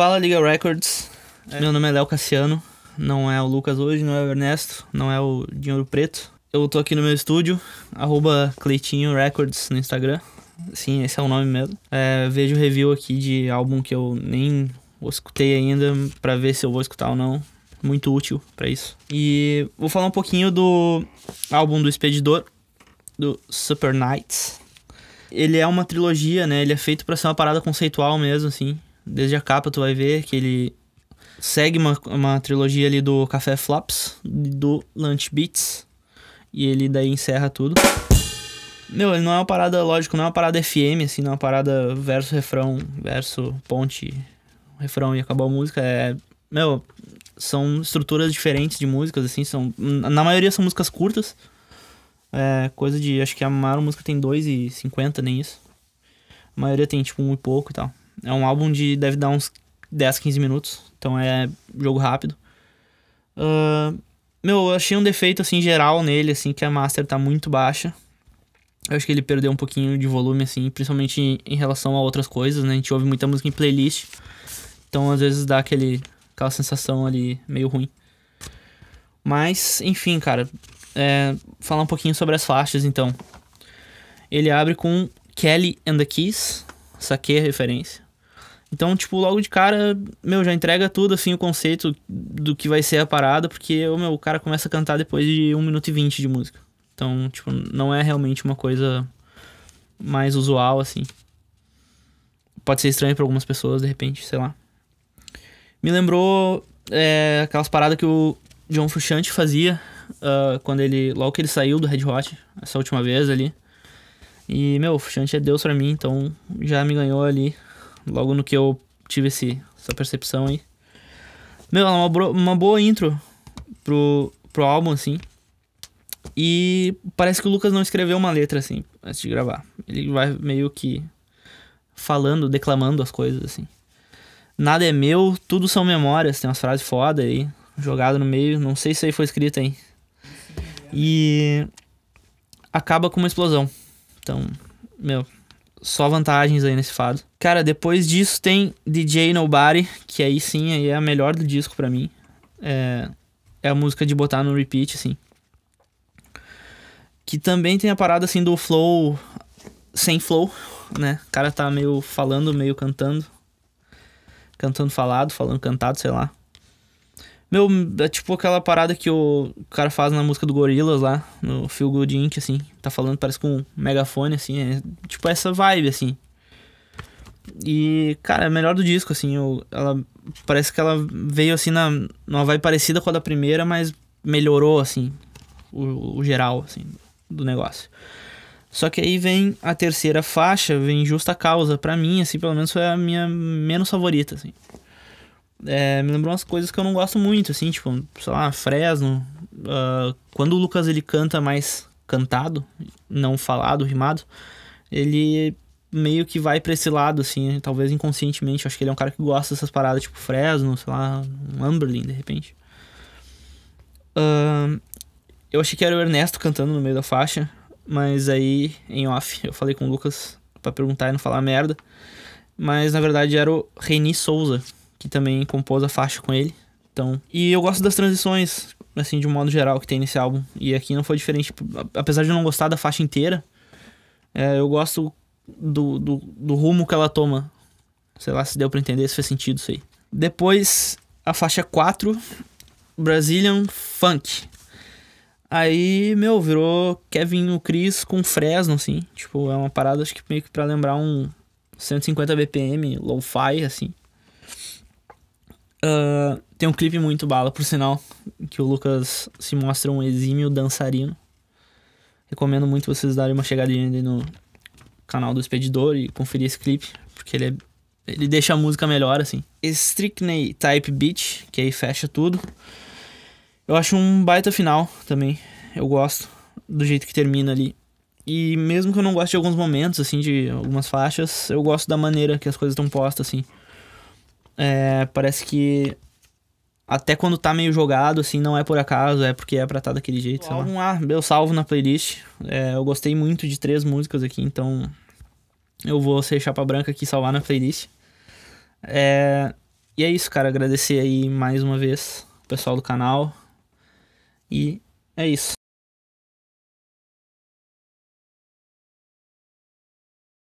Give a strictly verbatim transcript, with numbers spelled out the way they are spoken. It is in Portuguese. Fala, Liga Records. É. Meu nome é Leo Cassiano. Não é o Lucas hoje, não é o Ernesto, não é o Dinheiro Preto. Eu tô aqui no meu estúdio, arroba Cleitinho Records no Instagram. Sim, esse é o nome mesmo. É, vejo review aqui de álbum que eu nem escutei ainda, pra ver se eu vou escutar ou não. Muito útil pra isso. E vou falar um pouquinho do álbum do Expedidor, do Supper Naits. Ele é uma trilogia, né? Ele é feito pra ser uma parada conceitual mesmo, assim. Desde a capa tu vai ver que ele segue uma, uma trilogia ali do Café Flaps, do Lunch Beats. E ele daí encerra tudo. Meu, ele não é uma parada, lógico, não é uma parada F M, assim, não é uma parada verso, refrão, verso, ponte, refrão e acabou a música. É, meu, são estruturas diferentes de músicas, assim, são... Na maioria são músicas curtas. É, coisa de... Acho que a maior música tem dois e cinquenta, nem isso. A maioria tem, tipo, um e pouco e tal. É um álbum de... Deve dar uns dez, quinze minutos. Então é jogo rápido. Uh, meu, eu achei um defeito, assim, geral nele, assim, que a master tá muito baixa. Eu acho que ele perdeu um pouquinho de volume, assim, principalmente em, em relação a outras coisas, né? A gente ouve muita música em playlist. Então, às vezes, dá aquele, aquela sensação ali meio ruim. Mas, enfim, cara... É, falar um pouquinho sobre as faixas, então. Ele abre com Kelly and the Keys. Saquei a referência. Então, tipo, logo de cara, meu, já entrega tudo, assim, o conceito do que vai ser a parada, porque meu, o cara começa a cantar depois de um minuto e vinte de música. Então, tipo, não é realmente uma coisa mais usual, assim. Pode ser estranho pra algumas pessoas, de repente, sei lá. Me lembrou é, aquelas paradas que o John Frusciante fazia, uh, quando ele, logo que ele saiu do Red Hot, essa última vez ali. E, meu, o Frusciante é Deus pra mim, então já me ganhou ali. Logo no que eu tive esse, essa percepção aí. Meu, é uma, uma boa intro pro, pro álbum, assim. E parece que o Lucas não escreveu uma letra, assim, antes de gravar. Ele vai meio que falando, declamando as coisas, assim. Nada é meu, tudo são memórias. Tem umas frases foda aí, jogada no meio. Não sei se aí foi escrito, hein. E acaba com uma explosão. Então, meu... Só vantagens aí nesse fado. Cara, depois disso tem D J Nobody, que aí sim aí é a melhor do disco pra mim. É, é a música de botar no repeat, assim. Que também tem a parada, assim, do flow... Sem flow, né? O cara tá meio falando, meio cantando. Cantando falado, falando cantado, sei lá. Meu, é tipo aquela parada que o cara faz na música do Gorillaz lá, no Feel Good Inc, assim. Tá falando, parece com um megafone, assim. É, tipo essa vibe, assim. E, cara, é a melhor do disco, assim. Eu, ela, parece que ela veio, assim, na, numa vibe parecida com a da primeira, mas melhorou, assim, o, o geral, assim, do negócio. Só que aí vem a terceira faixa, vem Justa Causa. Pra mim, assim, pelo menos foi a minha menos favorita, assim. É, me lembrou umas coisas que eu não gosto muito, assim, tipo, sei lá, Fresno. Uh, quando o Lucas, ele canta mais cantado, não falado, rimado, ele meio que vai pra esse lado, assim, talvez inconscientemente. Eu acho que ele é um cara que gosta dessas paradas, tipo Fresno, sei lá, um Amberlin, de repente. Uh, eu achei que era o Ernesto cantando no meio da faixa, mas aí, em off, eu falei com o Lucas pra perguntar e não falar merda. Mas, na verdade, era o Reni Souza, que também compôs a faixa com ele. Então, e eu gosto das transições, assim, de um modo geral, que tem nesse álbum. E aqui não foi diferente. Apesar de eu não gostar da faixa inteira, é, eu gosto do, do, do rumo que ela toma. Sei lá se deu pra entender, se fez sentido isso aí. Depois, a faixa quatro, Brazilian Funk. Aí, meu, virou Kevin o Chris com Fresno, assim. Tipo, é uma parada, acho que meio que pra lembrar um cento e cinquenta B P M, lo-fi, assim. Uh, tem um clipe muito bala, por sinal, que o Lucas se mostra um exímio dançarino. Recomendo muito vocês darem uma chegadinha ali no canal do Expedidor e conferir esse clipe, porque ele, é, ele deixa a música melhor, assim. Strictnay Type Beat, que aí fecha tudo. Eu acho um baita final também, eu gosto do jeito que termina ali. E mesmo que eu não goste de alguns momentos, assim, de algumas faixas, eu gosto da maneira que as coisas estão postas, assim. É, parece que até quando tá meio jogado, assim, não é por acaso, é porque é pra estar tá daquele jeito, sei lá. Ah, eu salvo na playlist. É, eu gostei muito de três músicas aqui, então eu vou ser chapa branca aqui e salvar na playlist. É, E é isso, cara. Agradecer aí mais uma vez o pessoal do canal. E é isso.